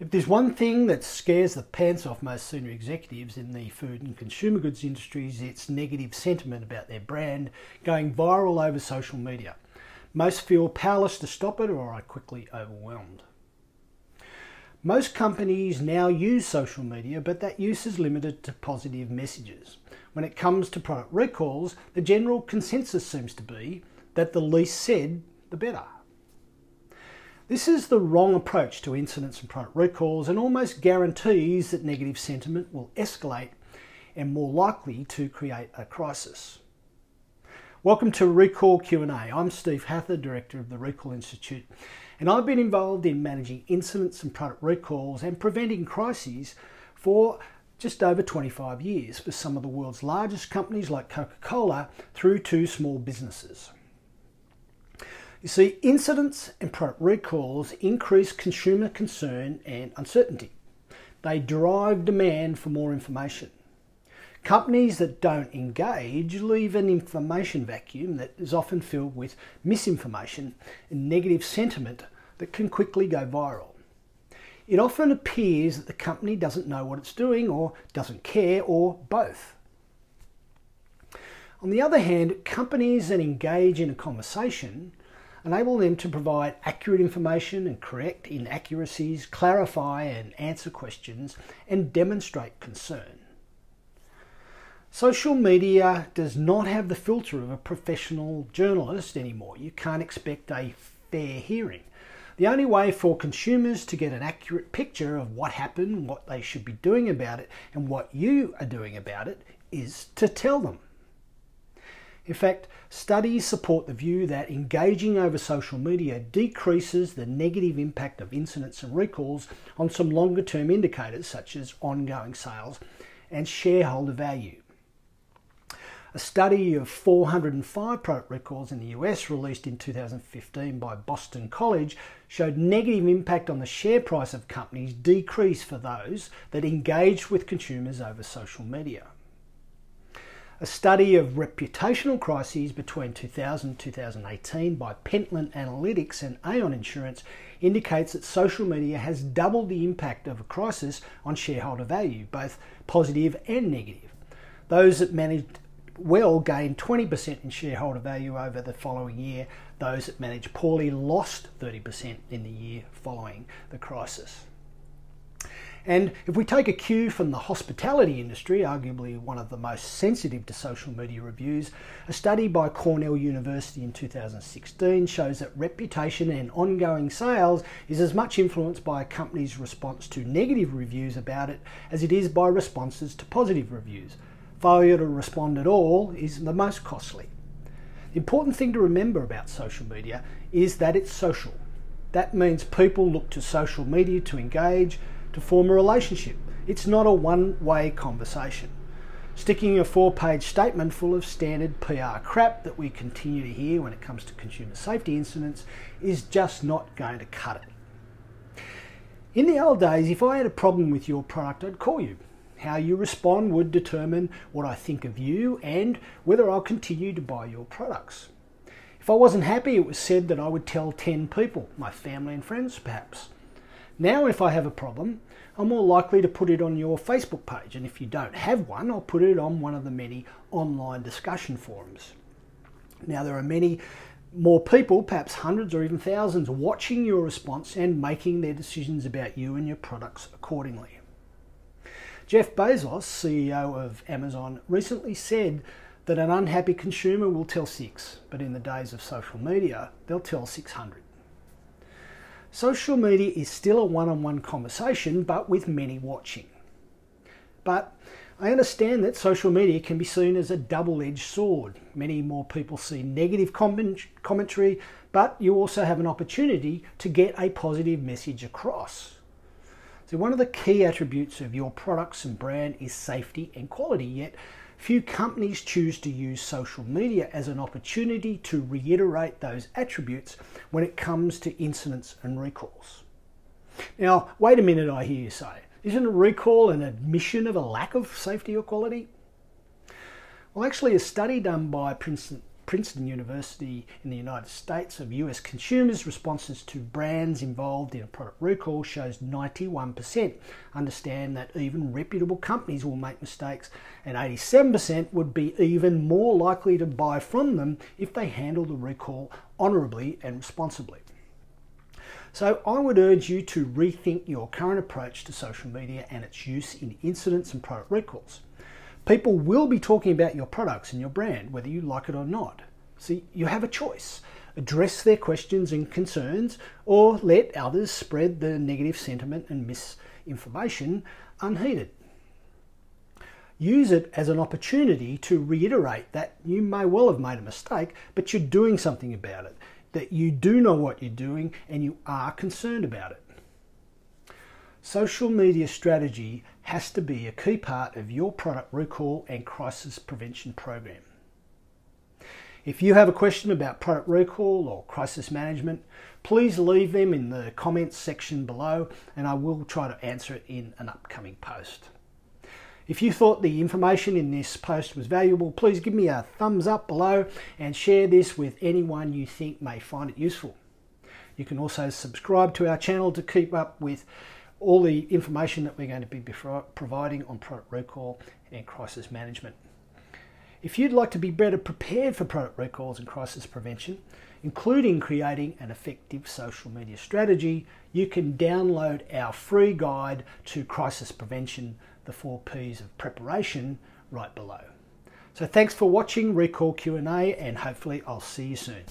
If there's one thing that scares the pants off most senior executives in the food and consumer goods industries, it's negative sentiment about their brand going viral over social media. Most feel powerless to stop it or are quickly overwhelmed. Most companies now use social media, but that use is limited to positive messages. When it comes to product recalls, the general consensus seems to be that the least said, the better. This is the wrong approach to incidents and product recalls and almost guarantees that negative sentiment will escalate and more likely to create a crisis. Welcome to Recall Q&A. I'm Steve Hather, Director of the Recall Institute, and I've been involved in managing incidents and product recalls and preventing crises for just over 25 years for some of the world's largest companies like Coca-Cola through to small businesses. You see, incidents and product recalls increase consumer concern and uncertainty. They drive demand for more information. Companies that don't engage leave an information vacuum that is often filled with misinformation and negative sentiment that can quickly go viral. It often appears that the company doesn't know what it's doing or doesn't care or both. On the other hand, companies that engage in a conversation enable them to provide accurate information and correct inaccuracies, clarify and answer questions, and demonstrate concern. Social media does not have the filter of a professional journalist anymore. You can't expect a fair hearing. The only way for consumers to get an accurate picture of what happened, what they should be doing about it, and what you are doing about it is to tell them. In fact, studies support the view that engaging over social media decreases the negative impact of incidents and recalls on some longer-term indicators such as ongoing sales and shareholder value. A study of 405 product recalls in the US released in 2015 by Boston College showed negative impact on the share price of companies decreased for those that engaged with consumers over social media. A study of reputational crises between 2000 and 2018 by Pentland Analytics and Aon Insurance indicates that social media has doubled the impact of a crisis on shareholder value, both positive and negative. Those that managed well gained 20% in shareholder value over the following year. Those that managed poorly lost 30% in the year following the crisis. And if we take a cue from the hospitality industry, arguably one of the most sensitive to social media reviews, a study by Cornell University in 2016 shows that reputation and ongoing sales is as much influenced by a company's response to negative reviews about it as it is by responses to positive reviews. Failure to respond at all is the most costly. The important thing to remember about social media is that it's social. That means people look to social media to engage, to form a relationship. It's not a one-way conversation. Sticking a four-page statement full of standard PR crap that we continue to hear when it comes to consumer safety incidents is just not going to cut it. In the old days, if I had a problem with your product, I'd call you. How you respond would determine what I think of you and whether I'll continue to buy your products. If I wasn't happy, it was said that I would tell 10 people, my family and friends perhaps. Now if I have a problem, I'm more likely to put it on your Facebook page, and if you don't have one, I'll put it on one of the many online discussion forums. Now there are many more people, perhaps hundreds or even thousands, watching your response and making their decisions about you and your products accordingly. Jeff Bezos, CEO of Amazon, recently said that an unhappy consumer will tell 6, but in the days of social media, they'll tell 600. Social media is still a one-on-one conversation, but with many watching. But I understand that social media can be seen as a double-edged sword. Many more people see negative commentary, but you also have an opportunity to get a positive message across. So one of the key attributes of your products and brand is safety and quality, yet few companies choose to use social media as an opportunity to reiterate those attributes when it comes to incidents and recalls. Now, wait a minute, I hear you say. Isn't a recall an admission of a lack of safety or quality? Well, actually, a study done by Princeton Princeton University in the United States of US consumers' responses to brands involved in a product recall shows 91% understand that even reputable companies will make mistakes, and 87% would be even more likely to buy from them if they handle the recall honorably and responsibly. So I would urge you to rethink your current approach to social media and its use in incidents and product recalls. People will be talking about your products and your brand, whether you like it or not. See, you have a choice. Address their questions and concerns, or let others spread the negative sentiment and misinformation unheeded. Use it as an opportunity to reiterate that you may well have made a mistake, but you're doing something about it, that you do know what you're doing and you are concerned about it. Social media strategy has to be a key part of your product recall and crisis prevention program. If you have a question about product recall or crisis management, please leave them in the comments section below and I will try to answer it in an upcoming post. If you thought the information in this post was valuable, please give me a thumbs up below and share this with anyone you think may find it useful. You can also subscribe to our channel to keep up with all the information that we're going to be providing on product recall and crisis management. If you'd like to be better prepared for product recalls and crisis prevention, including creating an effective social media strategy, you can download our free guide to crisis prevention, the 4 P's of preparation, right below. So thanks for watching Recall Q&A, and hopefully I'll see you soon.